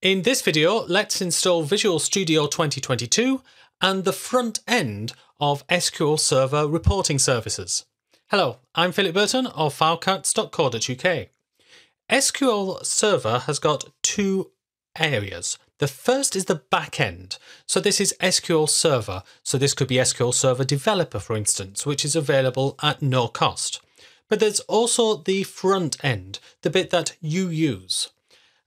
In this video, let's install Visual Studio 2022 and the front end of SQL Server reporting services. Hello, I'm Philip Burton of filecats.co.uk. SQL Server has got two areas. The first is the backend. So this is SQL Server. So this could be SQL Server Developer, for instance, which is available at no cost. But there's also the front end, the bit that you use.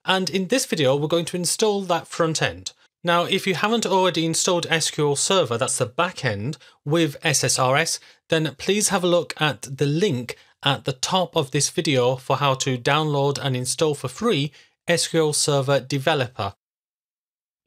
And in this video, we're going to install that front end. Now, if you haven't already installed SQL Server, that's the back end with SSRS, then please have a look at the link at the top of this video for how to download and install for free SQL Server Developer.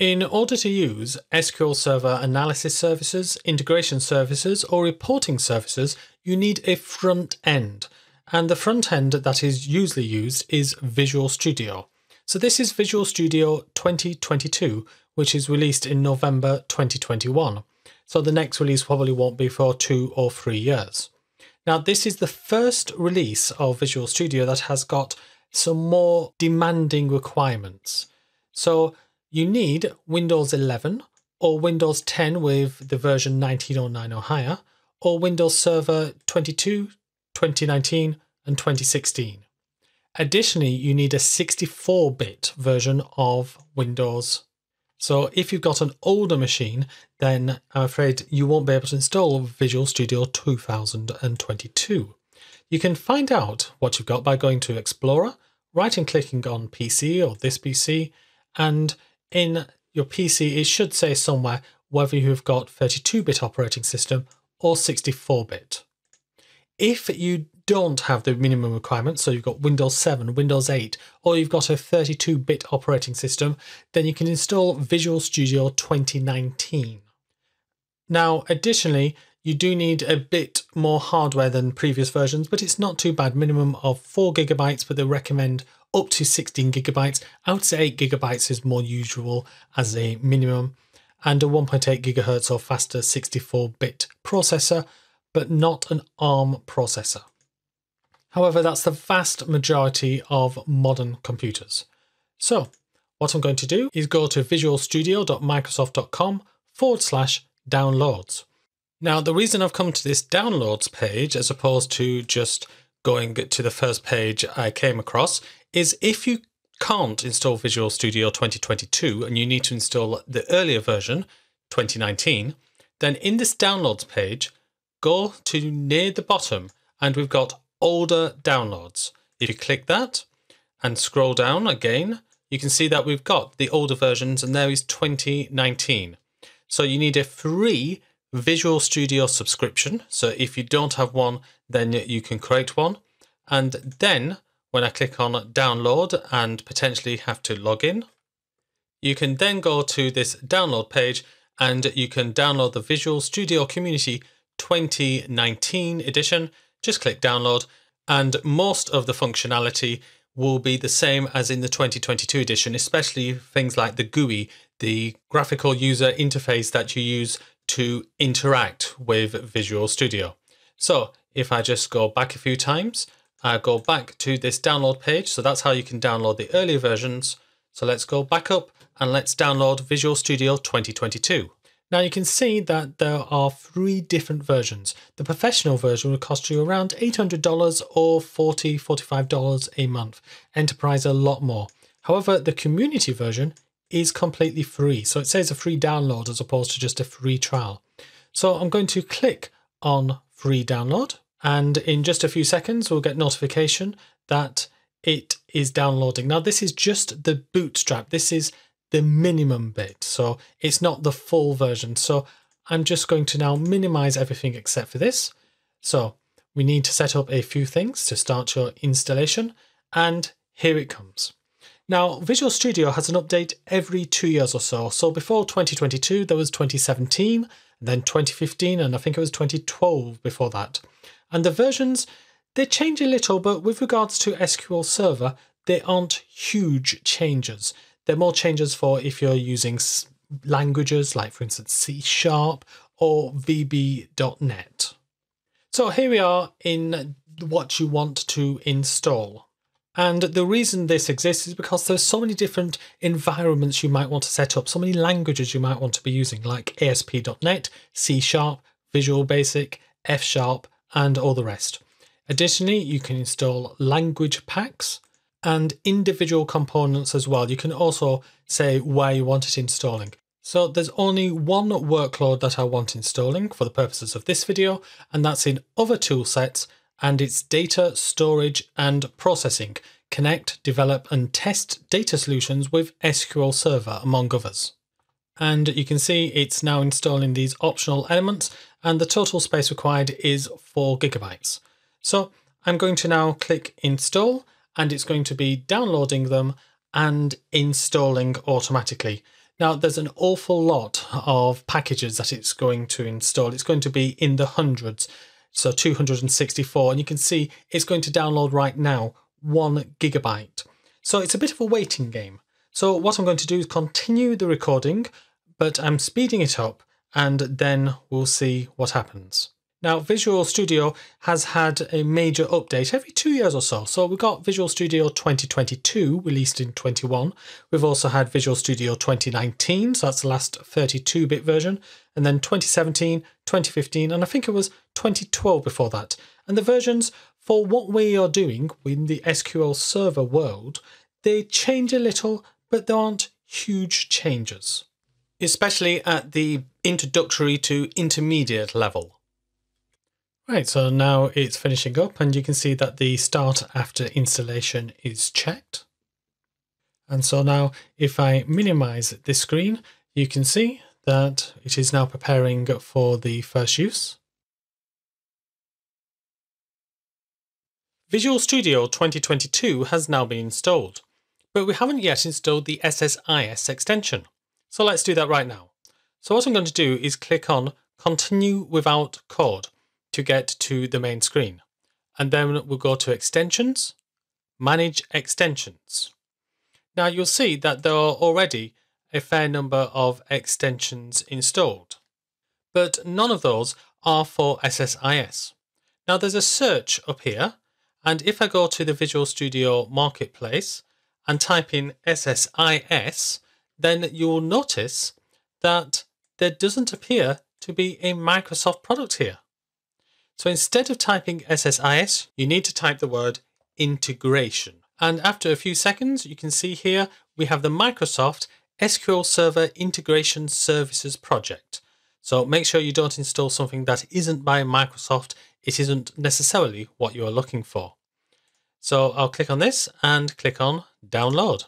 In order to use SQL Server Analysis Services, Integration Services, or Reporting Services, you need a front end. And the front end that is usually used is Visual Studio. So this is Visual Studio 2022, which is released in November 2021. So the next release probably won't be for 2 or 3 years. Now, this is the first release of Visual Studio that has got some more demanding requirements. So you need Windows 11 or Windows 10 with the version 1909 or higher, or Windows Server 22, 2019 and 2016. Additionally, you need a 64-bit version of Windows. So if you've got an older machine, then I'm afraid you won't be able to install Visual Studio 2022. You can find out what you've got by going to Explorer, right and clicking on PC or this PC, and in your PC it should say somewhere whether you've got 32-bit operating system or 64-bit. If you don't have the minimum requirements, so you've got Windows 7, Windows 8, or you've got a 32-bit operating system, then you can install Visual Studio 2019. Now, additionally, you do need a bit more hardware than previous versions, but it's not too bad. Minimum of 4 GB, but they recommend up to 16 GB. I would say 8 GB is more usual as a minimum, and a 1.8 gigahertz or faster 64-bit processor, but not an ARM processor. However, that's the vast majority of modern computers. So what I'm going to do is go to visualstudio.microsoft.com/downloads. Now, the reason I've come to this downloads page as opposed to just going to the first page I came across is if you can't install Visual Studio 2022 and you need to install the earlier version, 2019, then in this downloads page, go to near the bottom and we've got older downloads. If you click that and scroll down again, you can see that we've got the older versions and there is 2019. So you need a free Visual Studio subscription. So if you don't have one, then you can create one. And then when I click on download and potentially have to log in, you can then go to this download page and you can download the Visual Studio Community 2019 edition. Just click download and most of the functionality will be the same as in the 2022 edition, especially things like the GUI, the graphical user interface that you use to interact with Visual Studio. So if I just go back a few times, I go back to this download page. So that's how you can download the earlier versions. So let's go back up and let's download Visual Studio 2022. Now you can see that there are 3 different versions. The professional version will cost you around $800 or $40, $45 a month. Enterprise a lot more. However, the community version is completely free. So it says a free download as opposed to just a free trial. So I'm going to click on free download. And in just a few seconds, we'll get notification that it is downloading. Now this is just the bootstrap. This is the minimum bit, so it's not the full version. So I'm just going to now minimize everything except for this. So we need to set up a few things to start your installation, and here it comes. Now Visual Studio has an update every 2 years or so. So before 2022 there was 2017, then 2015, and I think it was 2012 before that. And the versions, they change a little, but with regards to SQL Server, they aren't huge changes. There are more changes for if you're using languages like, for instance, C# or VB.NET. So here we are in what you want to install. And the reason this exists is because there's so many different environments you might want to set up, so many languages you might want to be using, like ASP.NET, C#, Visual Basic, F#, and all the rest. Additionally, you can install language packs and individual components as well. You can also say where you want it installing. So there's only one workload that I want installing for the purposes of this video, and that's in other tool sets, and it's data storage and processing. Connect, develop, and test data solutions with SQL Server, among others. And you can see it's now installing these optional elements, and the total space required is 4 GB. So I'm going to now click install, and it's going to be downloading them and installing automatically. Now there's an awful lot of packages that it's going to install. It's going to be in the hundreds, so 264, and you can see it's going to download right now 1 GB. So it's a bit of a waiting game. So what I'm going to do is continue the recording, but I'm speeding it up and then we'll see what happens. Now, Visual Studio has had a major update every 2 years or so. So we've got Visual Studio 2022 released in 21. We've also had Visual Studio 2019, so that's the last 32-bit version, and then 2017, 2015, and I think it was 2012 before that. And the versions for what we are doing in the SQL Server world, they change a little, but there aren't huge changes, especially at the introductory to intermediate level. Right, so now it's finishing up and you can see that the start after installation is checked. And so now if I minimize this screen, you can see that it is now preparing for the first use. Visual Studio 2022 has now been installed, but we haven't yet installed the SSIS extension. So let's do that right now. So what I'm going to do is click on Continue Without Code to get to the main screen. And then we'll go to Extensions, Manage Extensions. Now you'll see that there are already a fair number of extensions installed, but none of those are for SSIS. Now there's a search up here, and if I go to the Visual Studio Marketplace and type in SSIS, then you'll notice that there doesn't appear to be a Microsoft product here. So instead of typing SSIS, you need to type the word integration. And after a few seconds, you can see here we have the Microsoft SQL Server Integration Services project. So make sure you don't install something that isn't by Microsoft. It isn't necessarily what you are looking for. So I'll click on this and click on download.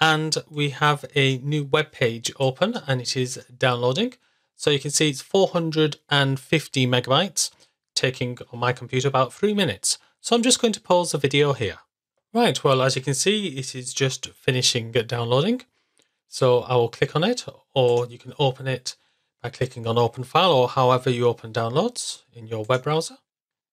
And we have a new web page open and it is downloading. So you can see it's 450 MB, taking on my computer about 3 minutes. So I'm just going to pause the video here. Right, well, as you can see, it is just finishing downloading. So I will click on it, or you can open it by clicking on open file, or however you open downloads in your web browser.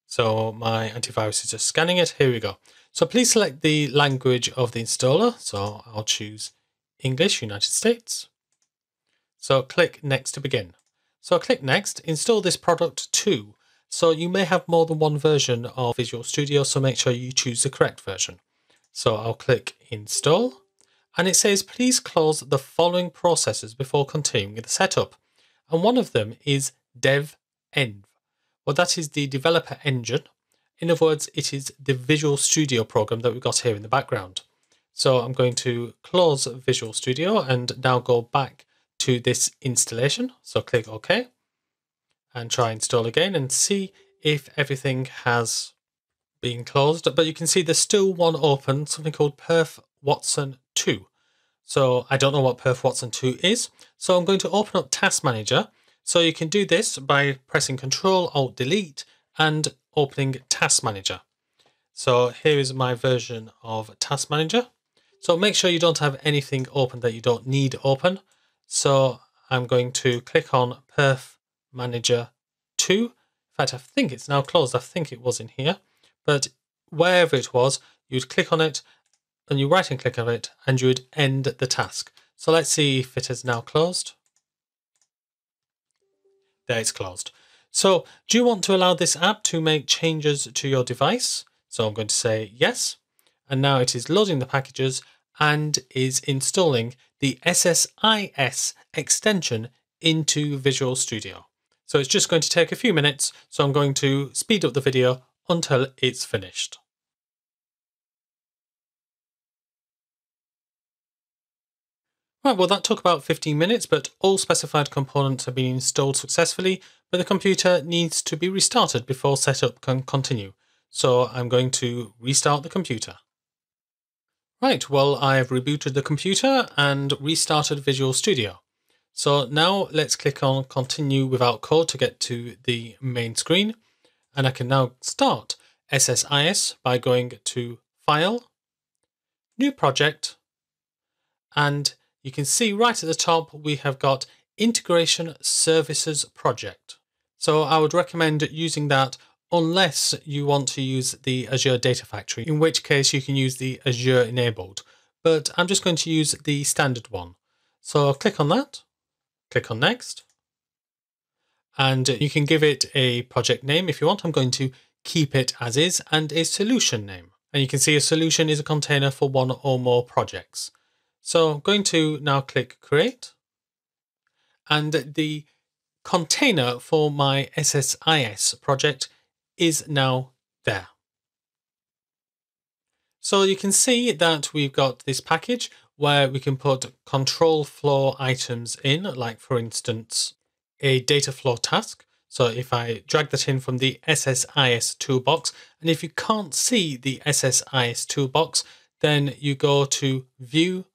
So my antivirus is just scanning it. Here we go. So please select the language of the installer. So I'll choose English, United States. So click next to begin. So click next, install this product too. So you may have more than one version of Visual Studio, so make sure you choose the correct version. So I'll click install, and it says, please close the following processes before continuing the setup. And one of them is dev.env. Well, that is the developer engine. In other words, it is the Visual Studio program that we've got here in the background. So I'm going to close Visual Studio and now go back to this installation. So click OK and try install again and see if everything has been closed. But you can see there's still one open, something called Perf Watson 2. So I don't know what Perf Watson 2 is. So I'm going to open up Task Manager. So you can do this by pressing Ctrl-Alt-Delete and opening Task Manager. So here is my version of Task Manager. So make sure you don't have anything open that you don't need open. So I'm going to click on Perf Manager 2. In fact, I think it's now closed. I think it was in here, but wherever it was, you'd click on it and you right and click on it and you would end the task. So let's see if it is now closed. There, it's closed. So do you want to allow this app to make changes to your device? So I'm going to say yes. and now it is loading the packages and is installing the SSIS extension into Visual Studio. So it's just going to take a few minutes, so I'm going to speed up the video until it's finished. Right, well that took about 15 minutes, but all specified components have been installed successfully, but the computer needs to be restarted before setup can continue. So I'm going to restart the computer. Right, well I've rebooted the computer and restarted Visual Studio. So now let's click on Continue Without Code to get to the main screen. And I can now start SSIS by going to File, New Project, and you can see right at the top we have got Integration Services Project. So I would recommend using that unless you want to use the Azure Data Factory, in which case you can use the Azure Enabled. But I'm just going to use the standard one. So I'll click on that, click on Next, and you can give it a project name if you want. I'm going to keep it as is, and a solution name. And you can see a solution is a container for one or more projects. So I'm going to now click Create, and the container for my SSIS project is now there. So you can see that we've got this package where we can put control flow items in, like for instance, a data flow task. So if I drag that in from the SSIS toolbox, and if you can't see the SSIS toolbox, then you go to View,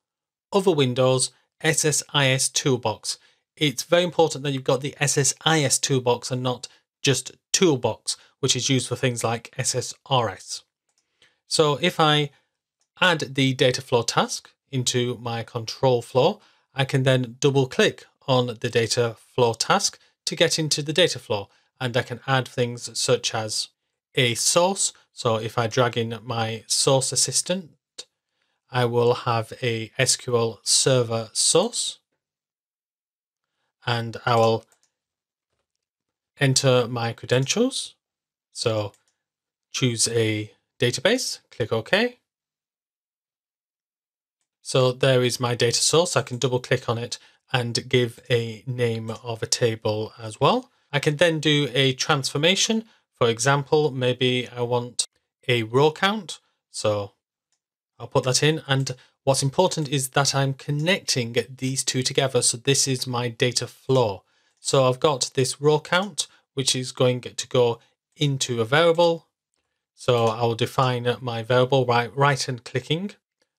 Other Windows, SSIS Toolbox. It's very important that you've got the SSIS toolbox and not just toolbox, which is used for things like SSRS. So if I add the data flow task into my control flow, I can then double click on the data flow task to get into the data flow, and I can add things such as a source. So if I drag in my source assistant, I will have a SQL Server source, and I will enter my credentials. So choose a database, click OK. So there is my data source. I can double click on it and give a name of a table as well. I can then do a transformation. For example, maybe I want a row count. So I'll put that in, and what's important is that I'm connecting these two together. So this is my data flow. So I've got this row count, which is going to go into a variable. So I will define my variable by right and clicking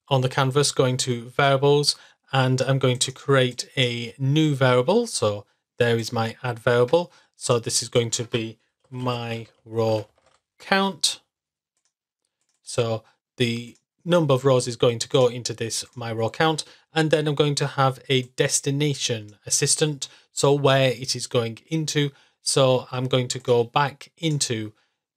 on the canvas, going to variables, and I'm going to create a new variable. So there is my add variable. So this is going to be my row count. So the number of rows is going to go into this my row count, and then I'm going to have a destination assistant, so where it is going into. So I'm going to go back into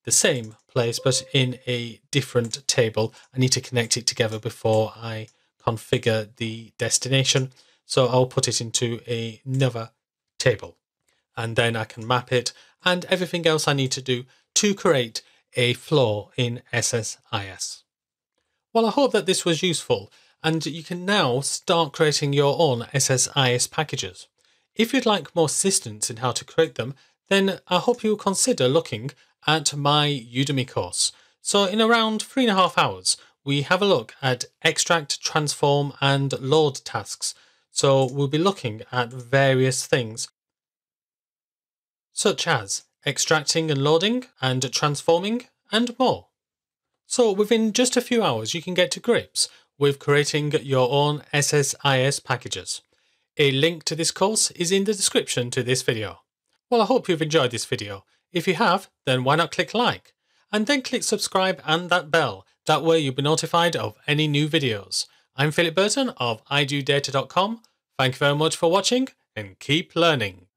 the same place but in a different table. I need to connect it together before I configure the destination, so I'll put it into another table, and then I can map it and everything else I need to do to create a flow in SSIS. Well, I hope that this was useful, and you can now start creating your own SSIS packages. If you'd like more assistance in how to create them, then I hope you'll consider looking at my Udemy course. So in around 3.5 hours, we have a look at extract, transform and load tasks. So we'll be looking at various things, such as extracting and loading and transforming and more. So within just a few hours, you can get to grips with creating your own SSIS packages. A link to this course is in the description to this video. Well, I hope you've enjoyed this video. If you have, then why not click like, and then click subscribe and that bell. That way you'll be notified of any new videos. I'm Philip Burton of idodata.com. Thank you very much for watching, and keep learning.